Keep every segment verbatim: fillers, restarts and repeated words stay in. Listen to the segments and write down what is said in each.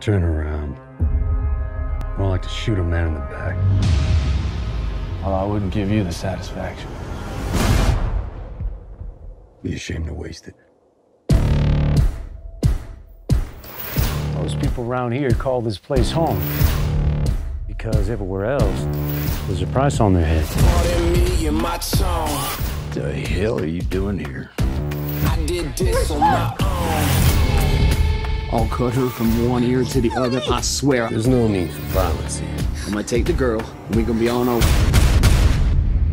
turn around. More like to shoot a man in the back. Well, I wouldn't give you the satisfaction. Be ashamed to waste it. Most people around here call this place home because everywhere else there's a price on their head. What the hell are you doing here? I did this on my own. I'll cut her from one ear to the other, I swear. There's no need for violence here. I'm gonna take the girl, and we're gonna be on over.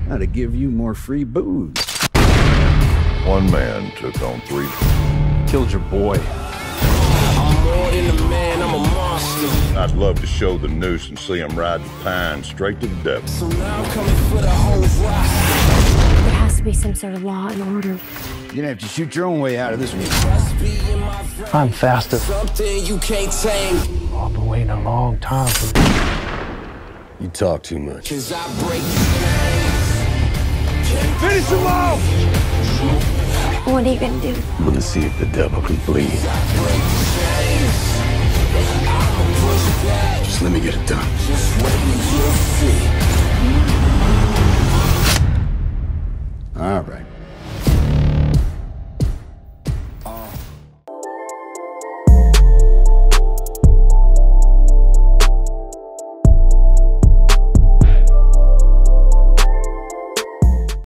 How to give you more free booze. One man took on three. Killed your boy. I'm more than a man, I'm a monster. I'd love to show the noose and see him ride the pine straight to the depths. So now I'm coming for the whole roster. There has to be some sort of law and order. You're gonna have to shoot your own way out of this one. I'm faster. Something you can't tame. I've been waiting a long time for you. You talk too much. Cause I break things. Finish him off! What are you gonna do? I'm gonna see if the devil can bleed. Just let me get it done. Just wait and you'll see.